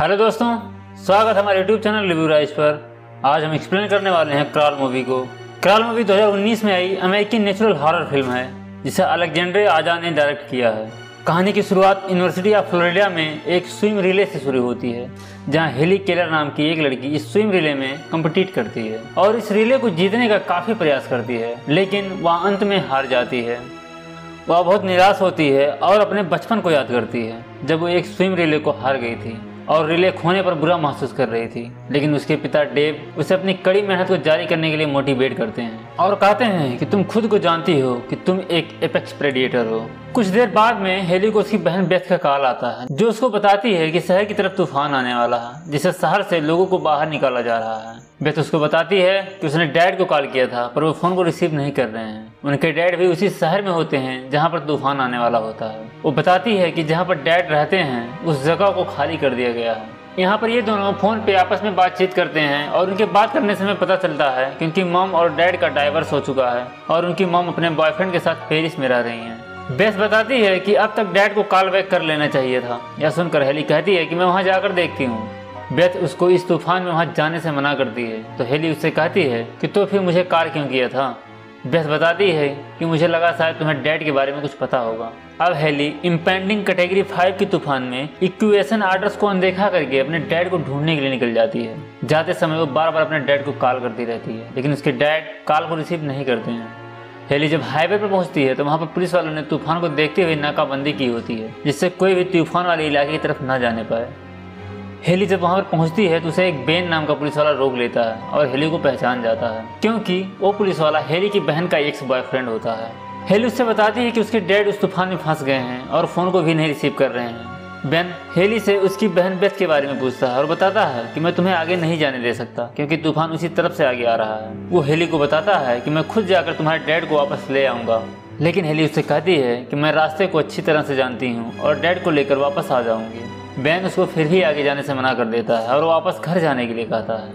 Hello दोस्तों, स्वागत है हमारे YouTube चैनल रिव्यू राइज पर। आज हम एक्सप्लेन करने वाले हैं क्रॉल मूवी को। क्रॉल मूवी 2019 में आई अमेरिकी नेचुरल हॉरर फिल्म है जिसे अलेक्जेंड्रे आजा ने डायरेक्ट किया है। कहानी की शुरुआत यूनिवर्सिटी ऑफ फ्लोरिडा में एक स्विम रिले से शुरू होती है, जहां हेली केलर नाम की एक लड़की इस स्विम रिले में कम्पीट करती है और इस रिले को जीतने का काफ़ी प्रयास करती है, लेकिन वह अंत में हार जाती है। वह बहुत निराश होती है और अपने बचपन को याद करती है जब वो एक स्विम रिले को हार गई थी और रिले खोने पर बुरा महसूस कर रही थी। लेकिन उसके पिता डेव उसे अपनी कड़ी मेहनत को जारी करने के लिए मोटिवेट करते हैं और कहते हैं कि तुम खुद को जानती हो कि तुम एक एपेक्स प्रेडिएटर हो। कुछ देर बाद में हेली को उसकी बहन बेथ का कॉल आता है जो उसको बताती है कि शहर की तरफ तूफान आने वाला है जिससे शहर से लोगों को बाहर निकाला जा रहा है। बेथ उसको बताती है कि उसने डैड को कॉल किया था पर वो फोन को रिसीव नहीं कर रहे हैं। उनके डैड भी उसी शहर में होते हैं जहाँ पर तूफान आने वाला होता है। वो बताती है कि जहाँ पर डैड रहते हैं उस जगह को खाली कर दिया गया है। यहाँ पर ये दोनों फ़ोन पे आपस में बातचीत करते हैं और उनके बात करने से हमें पता चलता है कि उनकी मॉम और डैड का डाइवर्स हो चुका है और उनकी मॉम अपने बॉयफ्रेंड के साथ पेरिस में रह रही हैं। बेस बताती है कि अब तक डैड को कॉल बैक कर लेना चाहिए था। यह सुनकर हेली कहती है कि मैं वहाँ जाकर देखती हूँ। बेथ उसको इस तूफान में वहाँ जाने से मना करती है तो हेली उससे कहती है कि तो फिर मुझे कॉल क्यों किया था। बेथ बताती है कि मुझे लगा शायद तुम्हें डैड के बारे में कुछ पता होगा। अब हेली इम्पेंडिंग कैटेगरी 5 के तूफान में इक्वेशन आर्डर्स को अनदेखा करके अपने डैड को ढूंढने के लिए निकल जाती है। जाते समय वो बार बार अपने डैड को कॉल करती रहती है लेकिन उसके डैड कॉल को रिसीव नहीं करते हैं। हेली जब हाईवे पर पहुंचती है तो वहाँ पर पुलिस वालों ने तूफान को देखते हुए नाकाबंदी की होती है जिससे कोई भी तूफान वाले इलाके की तरफ ना जाने पाए। हेली जब वहाँ पर पहुँचती है तो उसे एक बेन नाम का पुलिस वाला रोक लेता है और हेली को पहचान जाता है क्योंकि वो पुलिस वाला हेली की बहन का एक्स बॉयफ्रेंड होता है। हेली उससे बताती है कि उसके डैड उस तूफान में फंस गए हैं और फ़ोन को भी नहीं रिसीव कर रहे हैं। बेन हेली से उसकी बहन बेथ के बारे में पूछता है और बताता है कि मैं तुम्हें आगे नहीं जाने दे सकता क्योंकि तूफान उसी तरफ से आगे आ रहा है। वो हेली को बताता है कि मैं खुद जाकर तुम्हारे डैड को वापस ले आऊँगा, लेकिन हेली उससे कहती है कि मैं रास्ते को अच्छी तरह से जानती हूँ और डैड को लेकर वापस आ जाऊँगी। बेन उसको फिर भी आगे जाने से मना कर देता है और वापस घर जाने के लिए कहता है।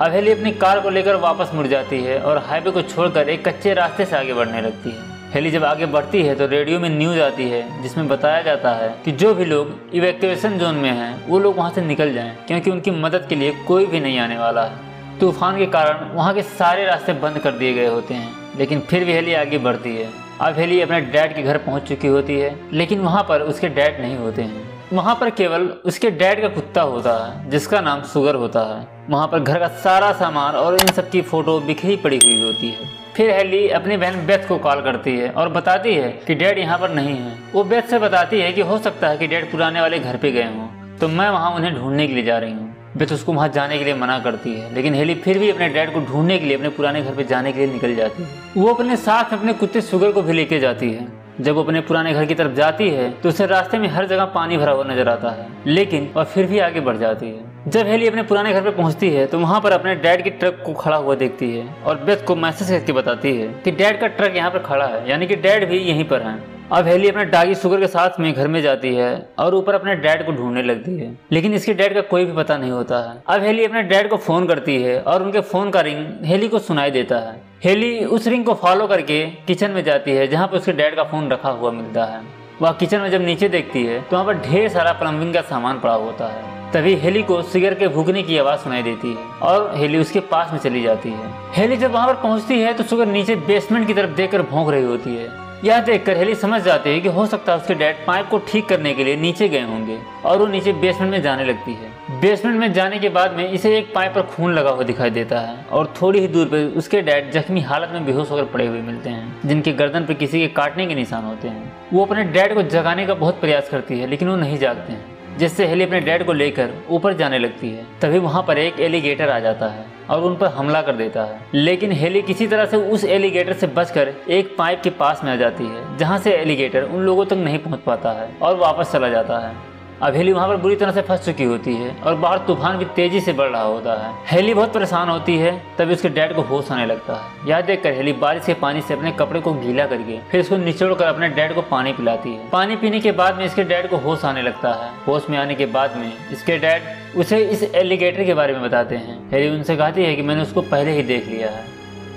अब हेली अपनी कार को लेकर वापस मुड़ जाती है और हाईवे को छोड़कर एक कच्चे रास्ते से आगे बढ़ने लगती है। हेली जब आगे बढ़ती है तो रेडियो में न्यूज़ आती है जिसमें बताया जाता है कि जो भी लोग इवैक्यूएशन जोन में हैं वो लोग वहाँ से निकल जाएँ क्योंकि उनकी मदद के लिए कोई भी नहीं आने वाला है। तूफान के कारण वहाँ के सारे रास्ते बंद कर दिए गए होते हैं, लेकिन फिर भी हेली आगे बढ़ती है। अब हेली अपने डैड के घर पहुँच चुकी होती है, लेकिन वहाँ पर उसके डैड नहीं होते हैं। वहाँ पर केवल उसके डैड का कुत्ता होता है जिसका नाम सुगर होता है। वहाँ पर घर का सारा सामान और इन सब की फ़ोटो बिखरी पड़ी हुई होती है। फिर हेली अपनी बहन बेथ को कॉल करती है और बताती है कि डैड यहाँ पर नहीं है। वो बेथ से बताती है कि हो सकता है कि डैड पुराने वाले घर पे गए हों, तो मैं वहाँ उन्हें ढूंढने के लिए जा रही हूँ। बेथ उसको वहाँ जाने के लिए मना करती है, लेकिन हेली फिर भी अपने डैड को ढूंढने के लिए अपने पुराने घर पर जाने के लिए निकल जाती है। वो अपने साथ अपने कुत्ते सुगर को भी लेके जाती है। जब वो अपने पुराने घर की तरफ जाती है तो उसे रास्ते में हर जगह पानी भरा हुआ नजर आता है, लेकिन वह फिर भी आगे बढ़ जाती है। जब हेली अपने पुराने घर पर पहुंचती है तो वहां पर अपने डैड के ट्रक को खड़ा हुआ देखती है और बेथ को मैसेज करके बताती है कि डैड का ट्रक यहाँ पर खड़ा है, यानी कि डैड भी यहीं पर हैं। अब हेली अपने डागी सुगर के साथ में घर में जाती है और ऊपर अपने डैड को ढूंढने लगती है, लेकिन इसके डैड का कोई भी पता नहीं होता है। अब हेली अपने डैड को फ़ोन करती है और उनके फ़ोन का रिंग हेली को सुनाई देता है। हेली उस रिंग को फॉलो करके किचन में जाती है जहाँ पर उसके डैड का फ़ोन रखा हुआ मिलता है। वह किचन में जब नीचे देखती है तो वहाँ पर ढेर सारा प्लम्बिंग का सामान पड़ा होता है। तभी हेली को सिगर के भूखने की आवाज़ सुनाई देती है और हेली उसके पास में चली जाती है। हेली जब वहाँ पर पहुँचती है तो सुगर नीचे बेसमेंट की तरफ देखकर भौंक रही होती है। यह देखकर हेली समझ जाती है कि हो सकता है उसके डैड पाइप को ठीक करने के लिए नीचे गए होंगे और वो नीचे बेसमेंट में जाने लगती है। बेसमेंट में जाने के बाद में इसे एक पाइप पर खून लगा हुआ दिखाई देता है और थोड़ी ही दूर पर उसके डैड जख्मी हालत में बेहोश होकर पड़े हुए मिलते हैं, जिनके गर्दन पर किसी के काटने के निशान होते हैं। वो अपने डैड को जगाने का बहुत प्रयास करती है, लेकिन वो नहीं जागते हैं, जिससे हेली अपने डैड को लेकर ऊपर जाने लगती है। तभी वहाँ पर एक एलिगेटर आ जाता है और उन पर हमला कर देता है, लेकिन हेली किसी तरह से उस एलिगेटर से बचकर एक पाइप के पास में आ जाती है, जहां से एलिगेटर उन लोगों तक नहीं पहुंच पाता है और वापस चला जाता है। अब हेली वहां पर बुरी तरह से फंस चुकी होती है और बाहर तूफान भी तेजी से बढ़ रहा होता है। हेली बहुत परेशान होती है, तभी उसके डैड को होश आने लगता है। यह देखकर हेली बारिश के पानी से अपने कपड़े को गीला करके फिर उसको निचोड़कर अपने डैड को पानी पिलाती है। पानी पीने के बाद में इसके डैड को होश आने लगता है। होश में आने के बाद में इसके डैड उसे इस एलिगेटर के बारे में बताते हैं। हेली उनसे कहती है कि मैंने उसको पहले ही देख लिया है।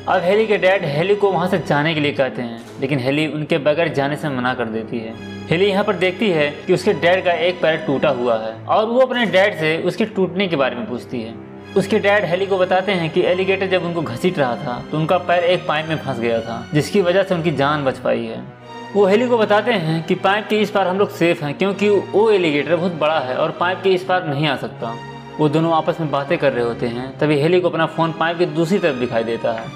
अब हेली के डैड हेली को वहाँ से जाने के लिए कहते हैं, लेकिन हेली उनके बगैर जाने से मना कर देती है। हेली यहाँ पर देखती है कि उसके डैड का एक पैर टूटा हुआ है और वो अपने डैड से उसके टूटने के बारे में पूछती है। उसके डैड हेली को बताते हैं कि एलिगेटर जब उनको घसीट रहा था तो उनका पैर एक पाइप में फंस गया था, जिसकी वजह से उनकी जान बच पाई है। वो हेली को बताते हैं कि पाइप के इस पार हम लोग सेफ हैं क्योंकि वो एलिगेटर बहुत बड़ा है और पाइप के इस पार नहीं आ सकता। वो दोनों आपस में बातें कर रहे होते हैं, तभी हेली को अपना फ़ोन पाइप की दूसरी तरफ दिखाई देता है,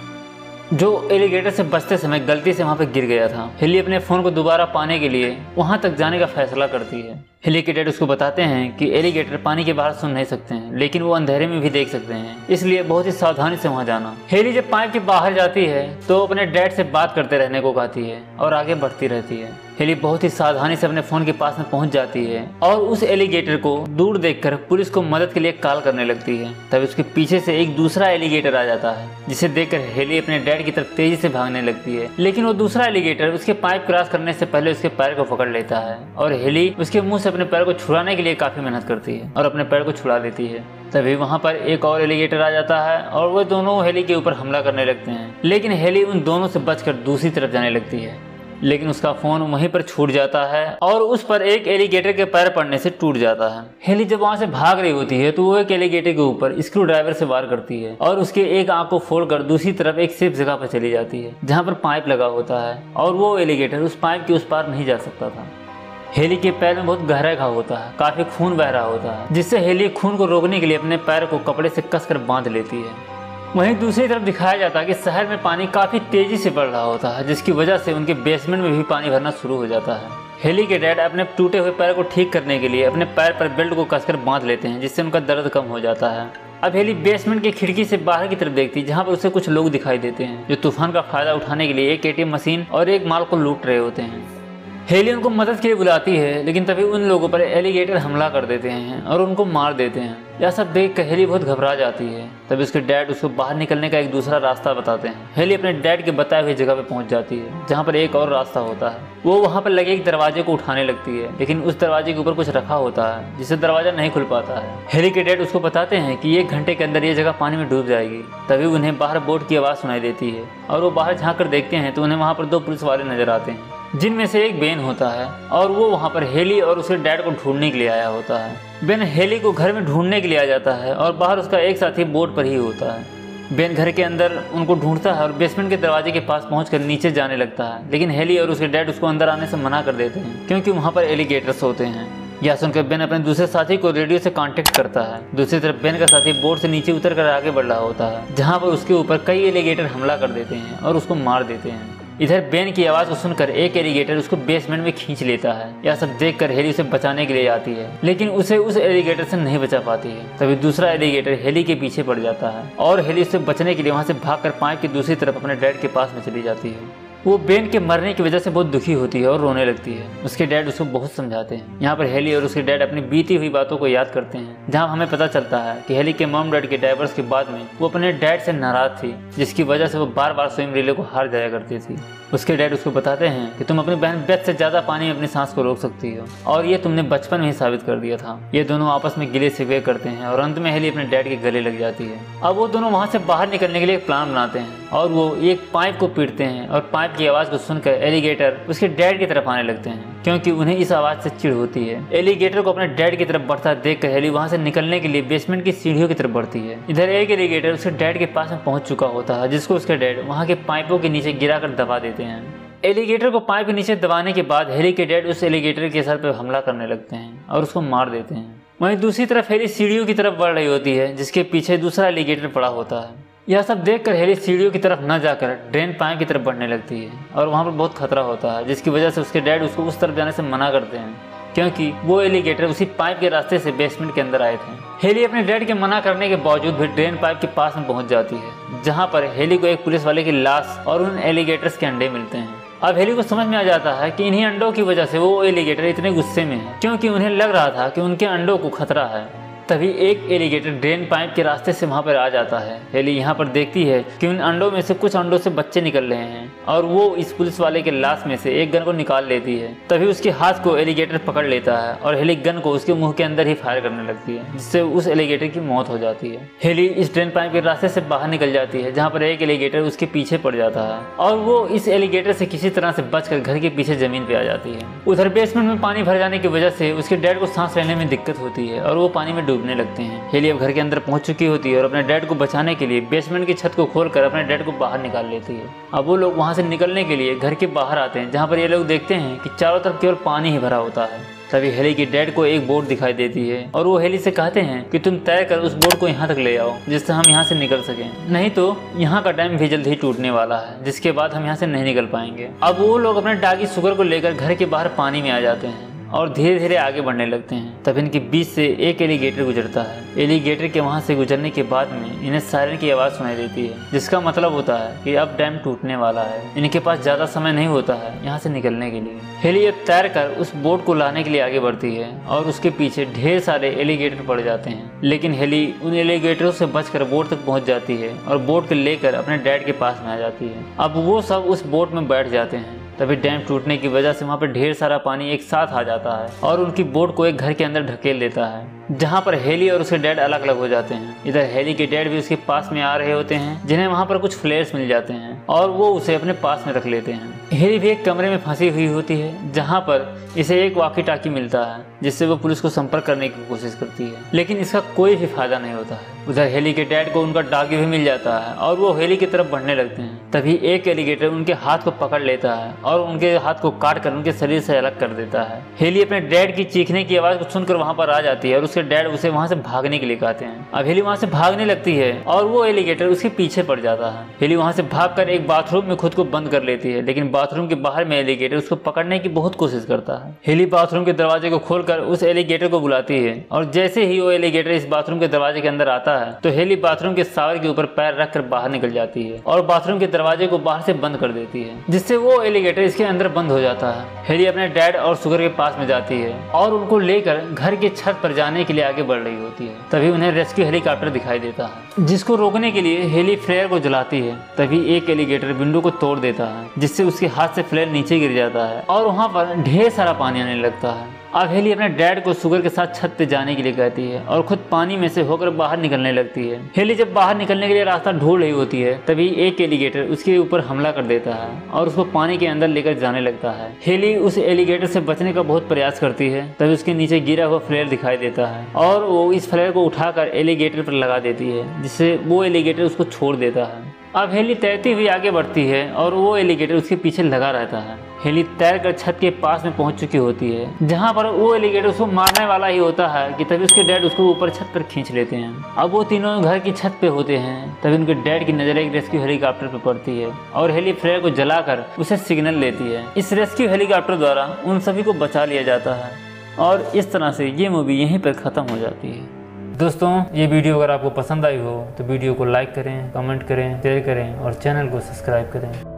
जो एलिगेटर से बचते समय गलती से वहाँ पर गिर गया था। हेली अपने फ़ोन को दोबारा पाने के लिए वहाँ तक जाने का फैसला करती है। हेली के डैड उसको बताते हैं कि एलिगेटर पानी के बाहर सुन नहीं सकते हैं, लेकिन वो अंधेरे में भी देख सकते हैं, इसलिए बहुत ही सावधानी से वहाँ जाना। हेली जब पाइप के बाहर जाती है तो अपने डैड से बात करते रहने को कहती है और आगे बढ़ती रहती है। हेली बहुत ही सावधानी से अपने फ़ोन के पास में पहुँच जाती है और उस एलिगेटर को दूर देखकर पुलिस को मदद के लिए कॉल करने लगती है। तब उसके पीछे से एक दूसरा एलिगेटर आ जाता है, जिसे देखकर हेली अपने डैड की तरफ तेजी से भागने लगती है, लेकिन वो दूसरा एलिगेटर उसके पाइप क्रॉस करने से पहले उसके पैर को पकड़ लेता है और हेली उसके मुँह अपने पैर को छुड़ाने के लिए काफी मेहनत करती है और अपने पैर को छुड़ा लेती है। तभी वहां पर एक और एलिगेटर आ जाता है और वे दोनों हेली के ऊपर हमला करने लगते हैं, लेकिन हेली उन दोनों से बचकर दूसरी तरफ जाने लगती है, लेकिन उसका फोन वहीं पर छूट जाता है और उस पर एक एलिगेटर के पैर पड़ने से टूट जाता है। हेली जब वहां से भाग रही होती है तो वो एक एलिगेटर के ऊपर स्क्रू ड्राइवर से वार करती है और उसके एक आंख को फोड़कर दूसरी तरफ एक सेफ जगह पर चली जाती है, जहां पर पाइप लगा होता है और वो एलिगेटर उस पाइप के उस पार नहीं जा सकता था। हेली के पैर में बहुत गहरा घाव होता है, काफ़ी खून बह रहा होता है, जिससे हेली खून को रोकने के लिए अपने पैर को कपड़े से कसकर बांध लेती है। वहीं दूसरी तरफ दिखाया जाता है कि शहर में पानी काफ़ी तेज़ी से बढ़ रहा होता है, जिसकी वजह से उनके बेसमेंट में भी पानी भरना शुरू हो जाता है। हेली के डैड अपने टूटे हुए पैर को ठीक करने के लिए अपने पैर पर बेल्ट को कसकर बांध लेते हैं, जिससे उनका दर्द कम हो जाता है। अब हेली बेसमेंट की खिड़की से बाहर की तरफ देखती है, जहाँ पर उसे कुछ लोग दिखाई देते हैं जो तूफान का फ़ायदा उठाने के लिए एक ATM मशीन और एक माल को लूट रहे होते हैं। हेली उनको मदद के लिए बुलाती है, लेकिन तभी उन लोगों पर एलिगेटर हमला कर देते हैं और उनको मार देते हैं। यह सब देख कर हेली बहुत घबरा जाती है। तभी उसके डैड उसको बाहर निकलने का एक दूसरा रास्ता बताते हैं। हेली अपने डैड के बताए हुए जगह पर पहुंच जाती है, जहां पर एक और रास्ता होता है। वो वहां पर लगे एक दरवाजे को उठाने लगती है, लेकिन उस दरवाजे के ऊपर कुछ रखा होता है, जिससे दरवाज़ा नहीं खुल पाता है। हेली के डैड उसको बताते हैं कि 1 घंटे के अंदर ये जगह पानी में डूब जाएगी। तभी उन्हें बाहर बोट की आवाज़ सुनाई देती है और वो बाहर झाँक कर देखते हैं तो उन्हें वहाँ पर 2 पुलिस वाले नजर आते हैं, जिनमें से एक बेन होता है और वो वहाँ पर हेली और उसके डैड को ढूंढने के लिए आया होता है। बेन हेली को घर में ढूंढने के लिए आ जाता है और बाहर उसका एक साथी बोट पर ही होता है। बेन घर के अंदर उनको ढूंढता है और बेसमेंट के दरवाजे के पास पहुँच नीचे जाने लगता है, लेकिन हेली और उसके डैड उसको अंदर आने से मना कर देते हैं क्योंकि वहाँ पर एलिगेटर्स होते हैं। यह सुनकर बेन अपने दूसरे साथी को रेडियो से कांटेक्ट करता है। दूसरी तरफ बेन का साथी बोर्ड से नीचे उतर कर आगे बढ़ रहा होता है, जहाँ पर उसके ऊपर कई एलिगेटर हमला कर देते हैं और उसको मार देते हैं। इधर बेन की आवाज़ को सुनकर एक एलिगेटर उसको बेसमेंट में खींच लेता है। यह सब देखकर हेली उसे बचाने के लिए आती है, लेकिन उसे उस एलिगेटर से नहीं बचा पाती है। तभी दूसरा एलिगेटर हेली के पीछे पड़ जाता है और हेली उससे बचने के लिए वहां से भागकर पाइप की दूसरी तरफ अपने डैड के पास में चली जाती है। वो बेन के मरने की वजह से बहुत दुखी होती है और रोने लगती है। उसके डैड उसको बहुत समझाते हैं। यहाँ पर हेली और उसके डैड अपनी बीती हुई बातों को याद करते हैं, जहाँ हमें पता चलता है कि हेली के मॉम डैड के डाइवर्स के बाद में वो अपने डैड से नाराज़ थी, जिसकी वजह से वो बार बार स्विम रिले को हार जाया करती थी। उसके डैड उसको बताते हैं कि तुम अपनी बहन बेथ से ज़्यादा पानी में अपनी सांस को रोक सकती हो और ये तुमने बचपन में ही साबित कर दिया था। ये दोनों आपस में गिले शिकवे करते हैं और अंत में हेली अपने डैड के गले लग जाती है। अब वो दोनों वहाँ से बाहर निकलने के लिए एक प्लान बनाते हैं और वो एक पाइप को पीटते हैं और पाइप की आवाज़ को सुनकर एलिगेटर उसके डैड की तरफ आने लगते हैं क्योंकि उन्हें इस आवाज़ से चिढ़ होती है। एलिगेटर को अपने डैड की तरफ बढ़ता देखकर हेली वहां से निकलने के लिए बेसमेंट की सीढ़ियों की तरफ बढ़ती है। इधर एक एलिगेटर उसके डैड के पास में पहुंच चुका होता है, जिसको उसके डैड वहां के पाइपों के नीचे गिराकर दबा देते हैं। एलिगेटर को पाइप के नीचे दबाने के बाद हेली के डैड उस एलिगेटर के सर पर हमला करने लगते हैं और उसको मार देते हैं। वहीं दूसरी तरफ हेली सीढ़ियों की तरफ बढ़ रही होती है, जिसके पीछे दूसरा एलिगेटर पड़ा होता है। यह सब देखकर हेली सीढ़ियों की तरफ न जाकर ड्रेन पाइप की तरफ बढ़ने लगती है और वहाँ पर बहुत खतरा होता है, जिसकी वजह से उसके डैड उसको उस तरफ जाने से मना करते हैं क्योंकि वो एलिगेटर उसी पाइप के रास्ते से बेसमेंट के अंदर आए थे। हेली अपने डैड के मना करने के बावजूद भी ड्रेन पाइप के पास में पहुँच जाती है, जहाँ पर हेली को एक पुलिस वाले की लाश और उन एलिगेटर्स के अंडे मिलते हैं। अब हेली को समझ में आ जाता है कि इन्हीं अंडों की वजह से वो एलिगेटर इतने गुस्से में है क्योंकि उन्हें लग रहा था कि उनके अंडों को खतरा है। तभी एक एलिगेटर ड्रेन पाइप के रास्ते से वहाँ पर आ जाता है। हेली यहाँ पर देखती है कि उन अंडों में से कुछ अंडों से बच्चे निकल रहे हैं और वो इस पुलिस वाले के लाश में से एक गन को निकाल लेती है। तभी उसके हाथ को एलिगेटर पकड़ लेता है और हेली गन को उसके मुंह के अंदर ही फायर करने लगती है, जिससे उस एलिगेटर की मौत हो जाती है। हेली इस ड्रेन पाइप के रास्ते से बाहर निकल जाती है, जहाँ पर एक एलिगेटर उसके पीछे पड़ जाता है और वो इस एलिगेटर से किसी तरह से बचकर घर के पीछे जमीन पे आ जाती है। उधर बेसमेंट में पानी भर जाने की वजह से उसके डैड को सांस लेने में दिक्कत होती है और वो पानी में डूबने लगते हैं। हेली अब घर के अंदर पहुंच चुकी होती है और अपने डैड को बचाने के लिए बेसमेंट की छत को खोलकर अपने डैड को बाहर निकाल लेती है। अब वो लोग वहां से निकलने के लिए घर के बाहर आते हैं, जहां पर ये लोग देखते हैं कि चारों तरफ केवल पानी ही भरा होता है। तभी हेली के डैड को एक बोट दिखाई देती है और वो हेली से कहते हैं कि तुम तैर कर उस बोट को यहाँ तक ले आओ, जिससे हम यहाँ से निकल सकें, नहीं तो यहाँ का डैम भी जल्द ही टूटने वाला है, जिसके बाद हम यहाँ से नहीं निकल पाएंगे। अब वो लोग अपने डागी सुगर को लेकर घर के बाहर पानी में आ जाते हैं और धीरे धीरे आगे बढ़ने लगते हैं। तब इनके बीच से एक एलिगेटर गुजरता है। एलिगेटर के वहाँ से गुजरने के बाद में इन्हें सायरन की आवाज़ सुनाई देती है, जिसका मतलब होता है कि अब डैम टूटने वाला है। इनके पास ज़्यादा समय नहीं होता है यहाँ से निकलने के लिए। हेली अब तैर कर उस बोट को लाने के लिए आगे बढ़ती है और उसके पीछे ढेर सारे एलिगेटर पड़ जाते हैं, लेकिन हेली उन एलिगेटरों से बचकर बोट तक पहुँच जाती है और बोट को लेकर अपने डैड के पास में आ जाती है। अब वो सब उस बोट में बैठ जाते हैं। तभी डैम टूटने की वजह से वहाँ पर ढेर सारा पानी एक साथ आ जाता है और उनकी बोट को एक घर के अंदर ढकेल देता है, जहाँ पर हेली और उसके डैड अलग अलग हो जाते हैं। इधर हेली के डैड भी उसके पास में आ रहे होते हैं, जिन्हें वहाँ पर कुछ फ्लेयर्स मिल जाते हैं और वो उसे अपने पास में रख लेते हैं। हेली भी एक कमरे में फंसी हुई होती है, जहाँ पर इसे एक वाकी टाकी मिलता है, जिससे वो पुलिस को संपर्क करने की कोशिश करती है, लेकिन इसका कोई भी फायदा नहीं होता है। उधर हेली के डैड को उनका डागी भी मिल जाता है और वो हेली की तरफ बढ़ने लगते हैं। तभी एक एलिगेटर उनके हाथ को पकड़ लेता है और उनके हाथ को काट कर उनके शरीर से अलग कर देता है। हेली अपने डैड की चीखने की आवाज़ को सुनकर वहाँ पर आ जाती है और उसके डैड उसे वहाँ से भागने के लिए कहते हैं। अब हेली वहाँ से भागने लगती है और वो एलिगेटर उसके पीछे पड़ जाता है। हेली वहाँ से भागकर एक बाथरूम में खुद को बंद कर लेती है, लेकिन बाथरूम के बाहर में एलिगेटर उसको पकड़ने की बहुत कोशिश करता है। हेली बाथरूम के दरवाजे को खोलकर उस एलिगेटर को बुलाती है और जैसे ही वो एलिगेटर इस बाथरूम के दरवाजे के अंदर आता है तो हेली बाथरूम के सावर के ऊपर पैर रखकर बाहर निकल जाती है और बाथरूम के दरवाजे को बाहर से बंद कर देती है, जिससे वो एलिगेटर इसके अंदर बंद हो जाता है। हेली अपने डैड और सुगर के पास में जाती है और उनको लेकर घर के छत पर जाने के लिए आगे बढ़ रही होती है। तभी उन्हें रेस्क्यू हेलीकॉप्टर दिखाई देता है, जिसको रोकने के लिए हेली फ्लेयर को जलाती है। तभी एक एलिगेटर विंडो को तोड़ देता है, जिससे उसके हाथ से फ्लेयर नीचे गिर जाता है और वहाँ पर ढेर सारा पानी आने लगता है। अब हेली अपने डैड को सुगर के साथ छत पे जाने के लिए कहती है और खुद पानी में से होकर बाहर निकलने लगती है। हेली जब बाहर निकलने के लिए रास्ता ढूंढ रही होती है, तभी एक एलिगेटर उसके ऊपर हमला कर देता है और उसको पानी के अंदर लेकर जाने लगता है। हेली उस एलिगेटर से बचने का बहुत प्रयास करती है, तभी उसके नीचे गिरा हुआ फ्लेयर दिखाई देता है और वो इस फ्लेयर को उठाकर एलिगेटर पर लगा देती है, जिससे वो एलिगेटर उसको छोड़ देता है। अब हेली तैरती हुई आगे बढ़ती है और वो एलिगेटर उसके पीछे लगा रहता है। हेली तैरकर छत के पास में पहुंच चुकी होती है, जहां पर वो एलिगेटर उसको मारने वाला ही होता है कि तभी उसके डैड उसको ऊपर छत पर खींच लेते हैं। अब वो तीनों घर की छत पे होते हैं। तभी उनके डैड की नजर एक रेस्क्यू हेलीकॉप्टर पर पड़ती है और हेली फ्लेयर को जलाकर उसे सिग्नल लेती है। इस रेस्क्यू हेलीकॉप्टर द्वारा उन सभी को बचा लिया जाता है और इस तरह से ये मूवी यहीं पर ख़त्म हो जाती है। दोस्तों, ये वीडियो अगर आपको पसंद आई हो तो वीडियो को लाइक करें, कमेंट करें, शेयर करें और चैनल को सब्सक्राइब करें।